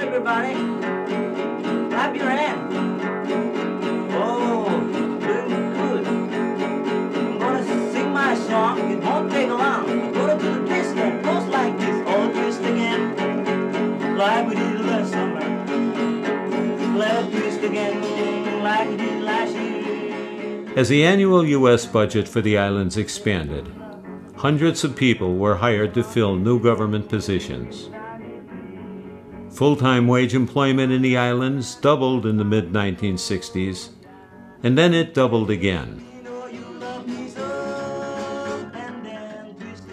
on, everybody. Clap your hands. Oh, very good. I'm going to sing my song. It won't take long. Go to the twist and goes like this. Oh, twist again, like we did last summer. Let's twist again, like we did last year. As the annual U.S. budget for the islands expanded, hundreds of people were hired to fill new government positions. Full-time wage employment in the islands doubled in the mid-1960s, and then it doubled again.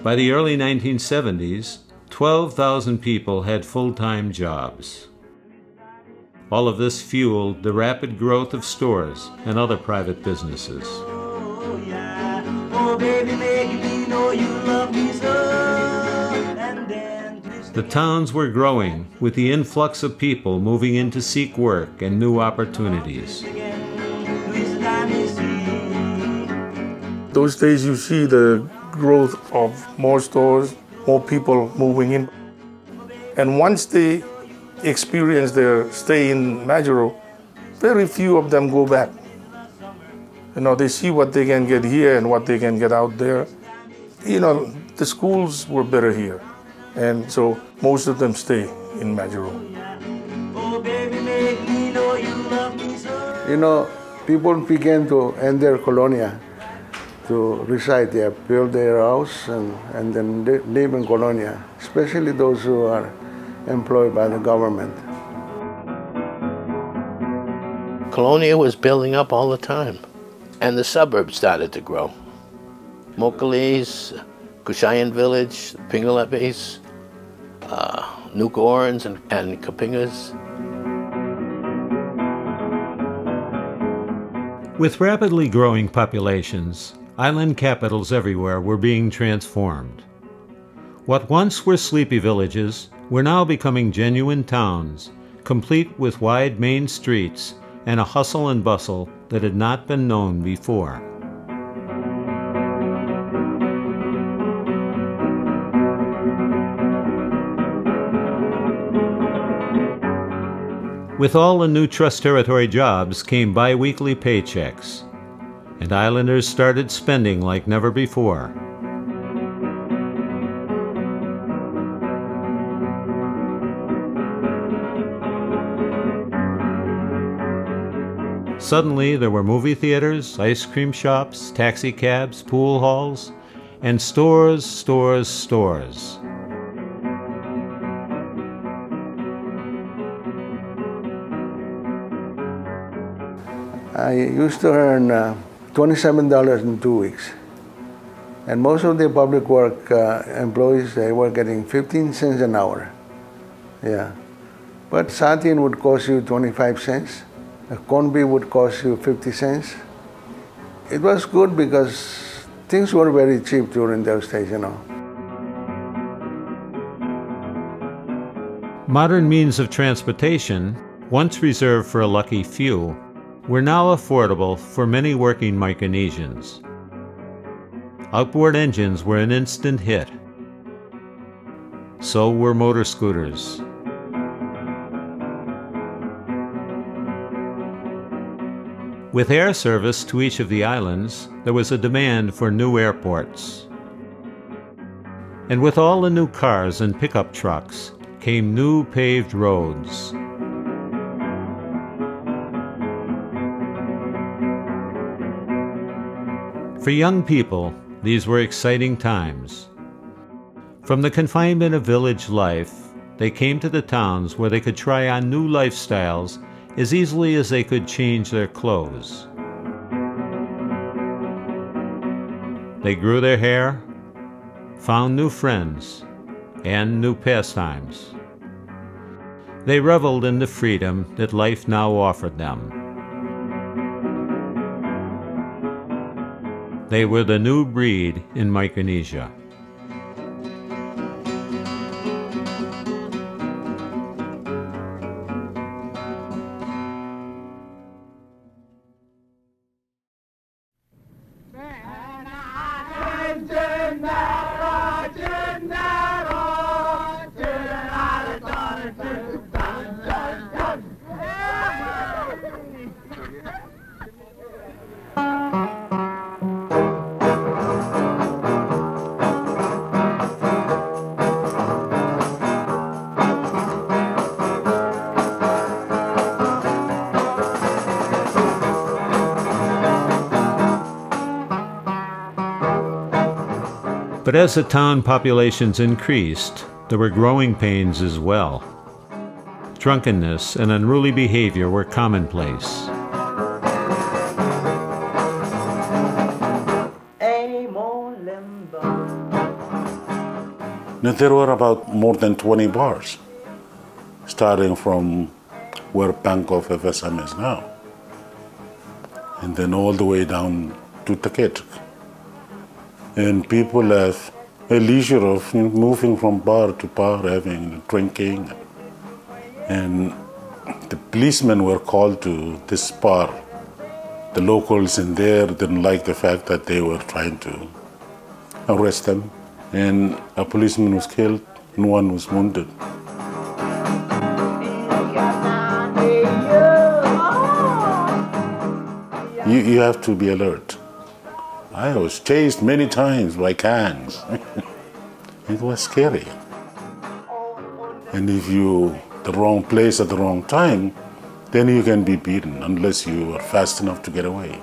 By the early 1970s, 12,000 people had full-time jobs. All of this fueled the rapid growth of stores and other private businesses. The towns were growing with the influx of people moving in to seek work and new opportunities. Those days you see the growth of more stores, more people moving in. And once they experience their stay in Majuro, very few of them go back. You know, they see what they can get here and what they can get out there. You know, the schools were better here. And so most of them stay in Majuro. You know, people began to end their colonia, to reside there, build their house, and then live in colonia, especially those who are employed by the government. Colonia was building up all the time, and the suburbs started to grow. Mokalese, Kushayan village, Pingelapese, Nucorns and Kapingas. With rapidly growing populations, island capitals everywhere were being transformed. What once were sleepy villages were now becoming genuine towns, complete with wide main streets and a hustle and bustle that had not been known before. With all the new trust territory jobs came bi-weekly paychecks, and islanders started spending like never before. Suddenly there were movie theaters, ice cream shops, taxi cabs, pool halls, and stores, stores, stores. I used to earn $27 in 2 weeks. And most of the public work employees, they were getting 15 cents an hour. Yeah. But sardine would cost you 25 cents. A corned beef would cost you 50 cents. It was good because things were very cheap during those days, you know. Modern means of transportation, once reserved for a lucky few, were now affordable for many working Micronesians. Outboard engines were an instant hit. So were motor scooters. With air service to each of the islands, there was a demand for new airports. And with all the new cars and pickup trucks came new paved roads. For young people, these were exciting times. From the confinement of village life, they came to the towns where they could try on new lifestyles as easily as they could change their clothes. They grew their hair, found new friends, and new pastimes. They reveled in the freedom that life now offered them. They were the new breed in Micronesia. But as the town populations increased, there were growing pains as well. Drunkenness and unruly behavior were commonplace. There were about more than 20 bars, starting from where Pankov FSM is now, and then all the way down to Takechuk. And people have a leisure of moving from bar to bar, having drinking. And the policemen were called to this bar. The locals in there didn't like the fact that they were trying to arrest them. And a policeman was killed and one was wounded. You have to be alert. I was chased many times by gangs. It was scary. And if you the wrong place at the wrong time, then you can be beaten unless you are fast enough to get away.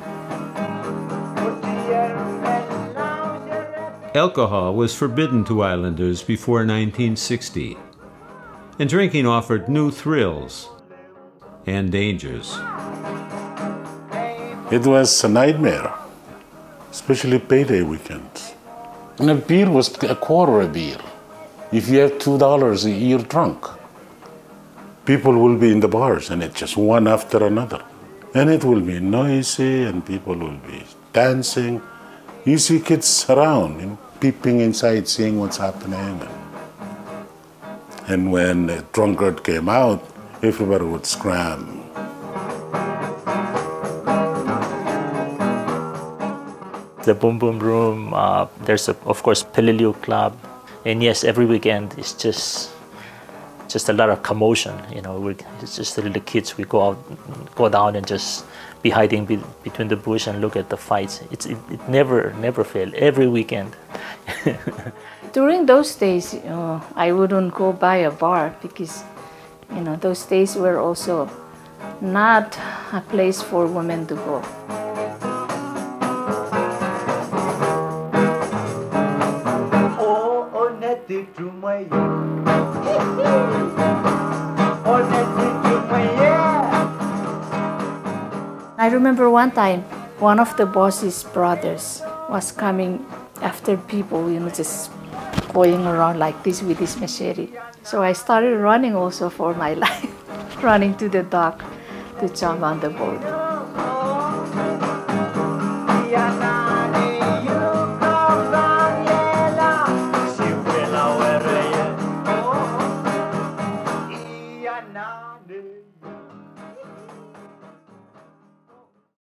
Alcohol was forbidden to islanders before 1960, and drinking offered new thrills and dangers. It was a nightmare, especially payday weekends. And a beer was a quarter a beer. If you have $2 a year drunk, people will be in the bars, and it's just one after another. And it will be noisy, and people will be dancing. You see kids around, peeping inside, seeing what's happening. And when a drunkard came out, everybody would scram. The Boom Boom Room, there's, of course, Peleliu Club. And yes, every weekend it's just a lot of commotion, It's just the little kids, we go out, go down and just be hiding between the bush and look at the fights. It never failed, every weekend. During those days, I wouldn't go by a bar because, those days were also not a place for women to go. I remember one time, one of the boss's brothers was coming after people, just going around like this with his machete. So I started running also for my life, running to the dock to jump on the boat.